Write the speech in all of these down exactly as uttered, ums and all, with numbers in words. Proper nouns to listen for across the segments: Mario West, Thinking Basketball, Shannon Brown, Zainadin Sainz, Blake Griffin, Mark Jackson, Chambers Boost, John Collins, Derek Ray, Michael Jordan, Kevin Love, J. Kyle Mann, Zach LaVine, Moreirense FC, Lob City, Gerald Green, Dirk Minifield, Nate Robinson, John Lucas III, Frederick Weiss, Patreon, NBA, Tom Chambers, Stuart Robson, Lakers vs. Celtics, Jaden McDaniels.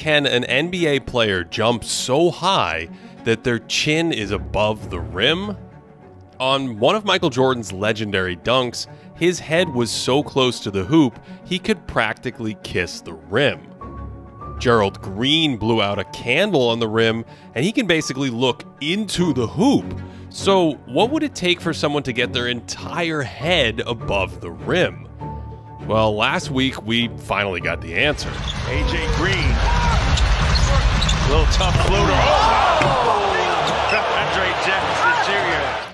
can an N B A player jump so high that their chin is above the rim? On one of Michael Jordan's legendary dunks, his head was so close to the hoop, he could practically kiss the rim. Gerald Green blew out a candle on the rim, and he can basically look into the hoop. So what would it take for someone to get their entire head above the rim? Well, last week we finally got the answer. A J Green, a little tough floater. Oh! Andre Jackson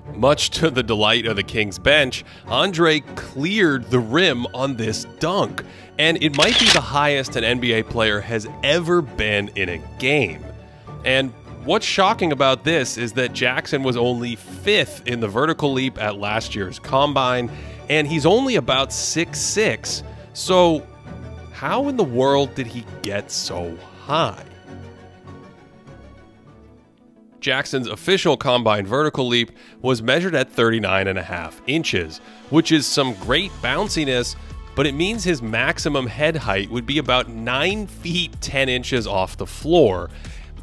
Junior Much to the delight of the Kings bench, Andre cleared the rim on this dunk, and it might be the highest an N B A player has ever been in a game. And what's shocking about this is that Jackson was only fifth in the vertical leap at last year's combine, and he's only about six six, so how in the world did he get so high? Jackson's official combine vertical leap was measured at thirty-nine and a half inches, which is some great bounciness, but it means his maximum head height would be about nine feet ten inches off the floor,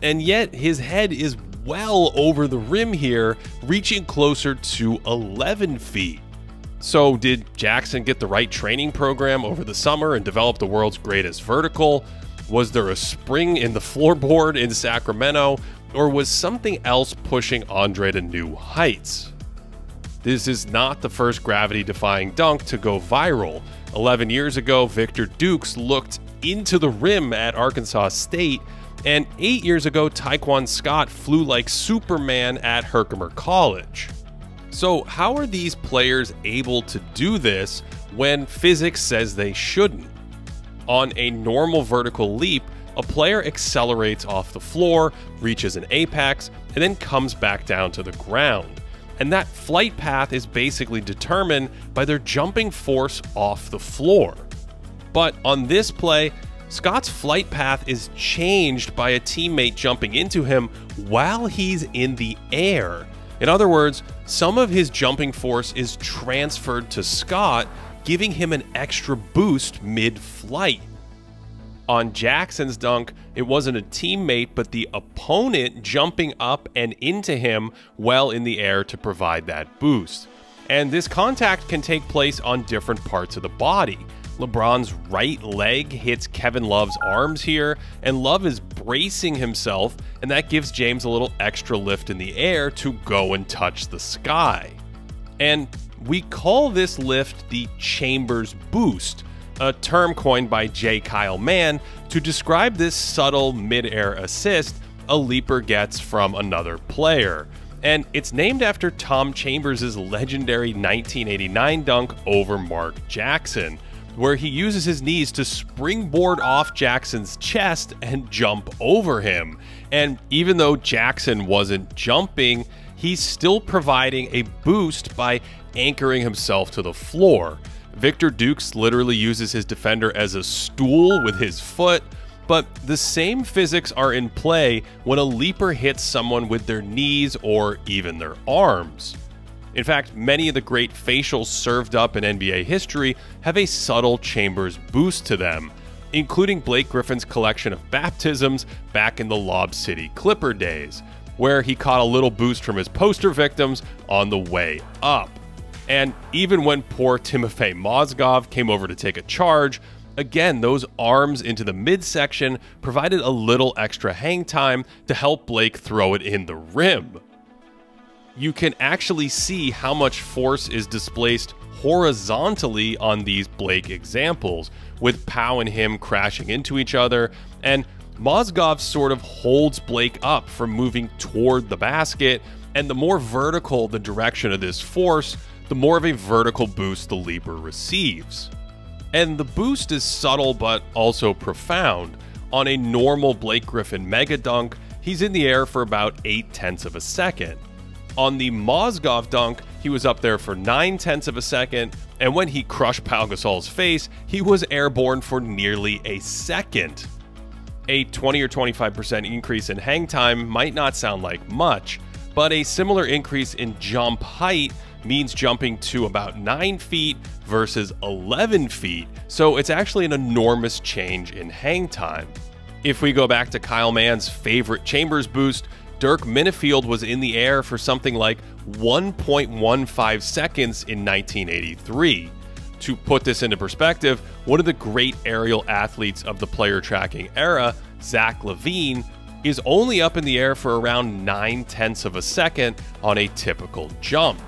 and yet his head is well over the rim here, reaching closer to eleven feet. So did Jackson get the right training program over the summer and develop the world's greatest vertical? Was there a spring in the floorboard in Sacramento? Or was something else pushing Andre to new heights? This is not the first gravity-defying dunk to go viral. eleven years ago, Victor Dukes looked into the rim at Arkansas State, and eight years ago, Tyquan Scott flew like Superman at Herkimer College. So how are these players able to do this when physics says they shouldn't? On a normal vertical leap, a player accelerates off the floor, reaches an apex, and then comes back down to the ground. And that flight path is basically determined by their jumping force off the floor. But on this play, Scott's flight path is changed by a teammate jumping into him while he's in the air. In other words, some of his jumping force is transferred to Scott, giving him an extra boost mid-flight. On Jackson's dunk, it wasn't a teammate, but the opponent jumping up and into him while in the air to provide that boost. And this contact can take place on different parts of the body. LeBron's right leg hits Kevin Love's arms here, and Love is bracing himself, and that gives James a little extra lift in the air to go and touch the sky. And we call this lift the Chambers Boost, a term coined by J. Kyle Mann to describe this subtle mid-air assist a leaper gets from another player. And it's named after Tom Chambers' legendary nineteen eighty-nine dunk over Mark Jackson, where he uses his knees to springboard off Jackson's chest and jump over him. And even though Jackson wasn't jumping, he's still providing a boost by anchoring himself to the floor. Victor Dukes literally uses his defender as a stool with his foot, but the same physics are in play when a leaper hits someone with their knees or even their arms. In fact, many of the great facials served up in N B A history have a subtle Chambers boost to them, including Blake Griffin's collection of baptisms back in the Lob City Clipper days, where he caught a little boost from his poster victims on the way up. And even when poor Timofei Mozgov came over to take a charge, again, those arms into the midsection provided a little extra hang time to help Blake throw it in the rim. You can actually see how much force is displaced horizontally on these Blake examples, with Pau and him crashing into each other, and Mozgov sort of holds Blake up from moving toward the basket, and the more vertical the direction of this force, the more of a vertical boost the leaper receives. And the boost is subtle but also profound. On a normal Blake Griffin mega dunk, he's in the air for about eight tenths of a second. On the Mozgov dunk, he was up there for nine tenths of a second, and when he crushed Pau Gasol's face, he was airborne for nearly a second. A twenty or twenty-five percent increase in hang time might not sound like much, but a similar increase in jump height means jumping to about nine feet versus eleven feet, so it's actually an enormous change in hang time. If we go back to Kyle Mann's favorite Chambers boost, Dirk Minifield was in the air for something like one point one five seconds in nineteen eighty-three. To put this into perspective, one of the great aerial athletes of the player tracking era, Zach LaVine, is only up in the air for around nine tenths of a second on a typical jump.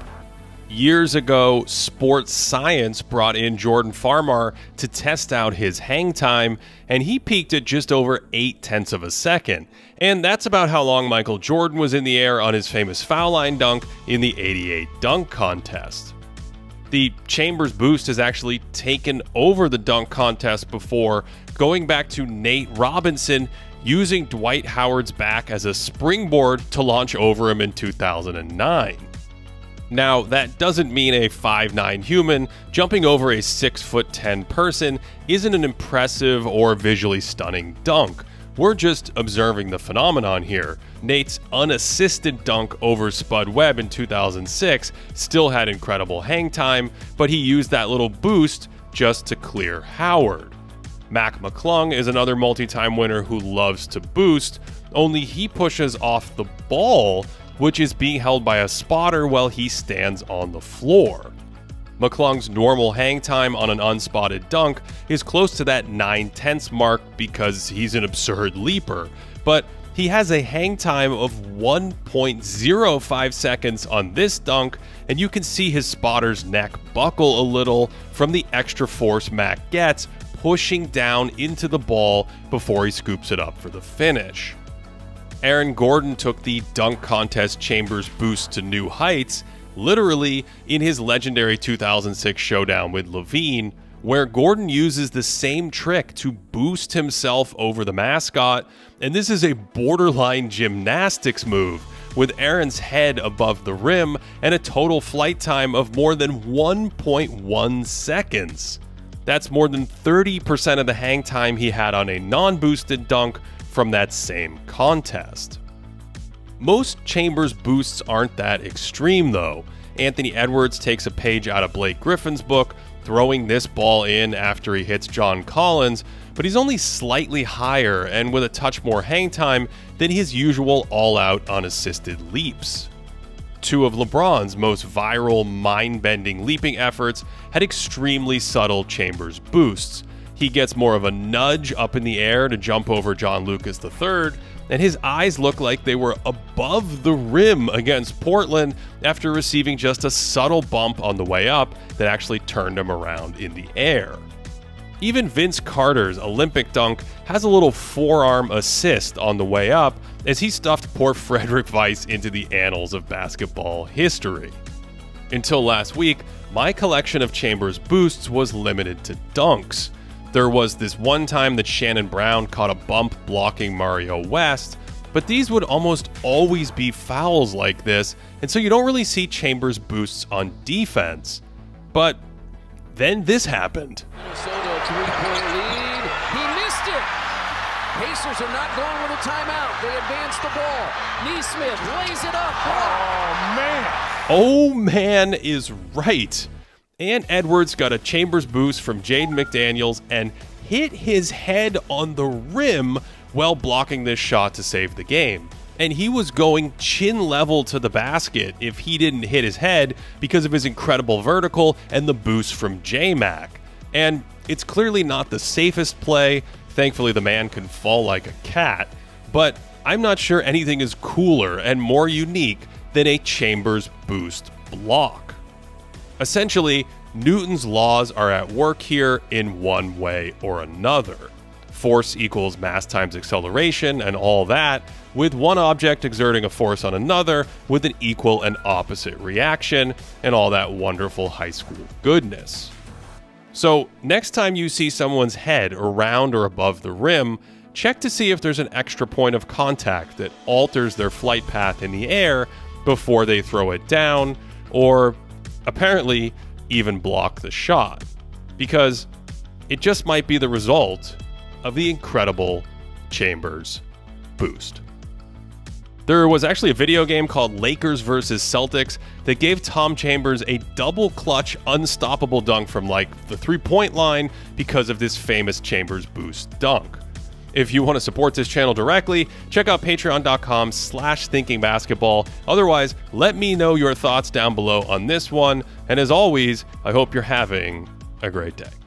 Years ago, sports science brought in Jordan Farmar to test out his hang time, and he peaked at just over eight tenths of a second. And that's about how long Michael Jordan was in the air on his famous foul line dunk in the eighty-eight dunk contest. The Chambers boost has actually taken over the dunk contest before, going back to Nate Robinson using Dwight Howard's back as a springboard to launch over him in two thousand nine. Now, that doesn't mean a five nine human jumping over a six foot ten person isn't an impressive or visually stunning dunk. We're just observing the phenomenon here. Nate's unassisted dunk over Spud Webb in two thousand six still had incredible hang time, but he used that little boost just to clear Howard. Mac McClung is another multi-time winner who loves to boost, only he pushes off the ball, which is being held by a spotter while he stands on the floor. McClung's normal hang time on an unspotted dunk is close to that nine tenths mark because he's an absurd leaper, but he has a hang time of one point zero five seconds on this dunk, and you can see his spotter's neck buckle a little from the extra force Mac gets pushing down into the ball before he scoops it up for the finish. Aaron Gordon took the dunk contest Chambers boost to new heights, literally in his legendary two thousand six showdown with LaVine, where Gordon uses the same trick to boost himself over the mascot, and this is a borderline gymnastics move, with Aaron's head above the rim and a total flight time of more than one point one seconds. That's more than thirty percent of the hang time he had on a non-boosted dunk from that same contest. Most Chambers boosts aren't that extreme though. Anthony Edwards takes a page out of Blake Griffin's book, throwing this ball in after he hits John Collins, but he's only slightly higher and with a touch more hang time than his usual all-out unassisted leaps. Two of LeBron's most viral, mind-bending leaping efforts had extremely subtle Chambers boosts. He gets more of a nudge up in the air to jump over John Lucas the third, and his eyes look like they were above the rim against Portland after receiving just a subtle bump on the way up that actually turned him around in the air. Even Vince Carter's Olympic dunk has a little forearm assist on the way up as he stuffed poor Frederick Weiss into the annals of basketball history. Until last week, my collection of Chambers boosts was limited to dunks. There was this one time that Shannon Brown caught a bump blocking Mario West, but these would almost always be fouls like this, and so you don't really see Chambers boosts on defense. But then this happened. Minnesota, three-point lead. He missed it. Pacers are not going with a timeout. They advance the ball. Neesmith lays it up. Oh, man. Oh, man is right. And Edwards got a Chambers boost from Jaden McDaniels and hit his head on the rim while blocking this shot to save the game. And he was going chin level to the basket if he didn't hit his head because of his incredible vertical and the boost from J-Mac. And it's clearly not the safest play. Thankfully, the man can fall like a cat. But I'm not sure anything is cooler and more unique than a Chambers boost block. Essentially, Newton's laws are at work here in one way or another. Force equals mass times acceleration and all that, with one object exerting a force on another with an equal and opposite reaction, and all that wonderful high school goodness. So next time you see someone's head around or above the rim, check to see if there's an extra point of contact that alters their flight path in the air before they throw it down, or apparently even block the shot, because it just might be the result of the incredible Chambers boost. There was actually a video game called Lakers versus. Celtics that gave Tom Chambers a double clutch unstoppable dunk from like the three-point line because of this famous Chambers boost dunk. If you want to support this channel directly, check out patreon.com slash thinkingbasketball. Otherwise, let me know your thoughts down below on this one. And as always, I hope you're having a great day.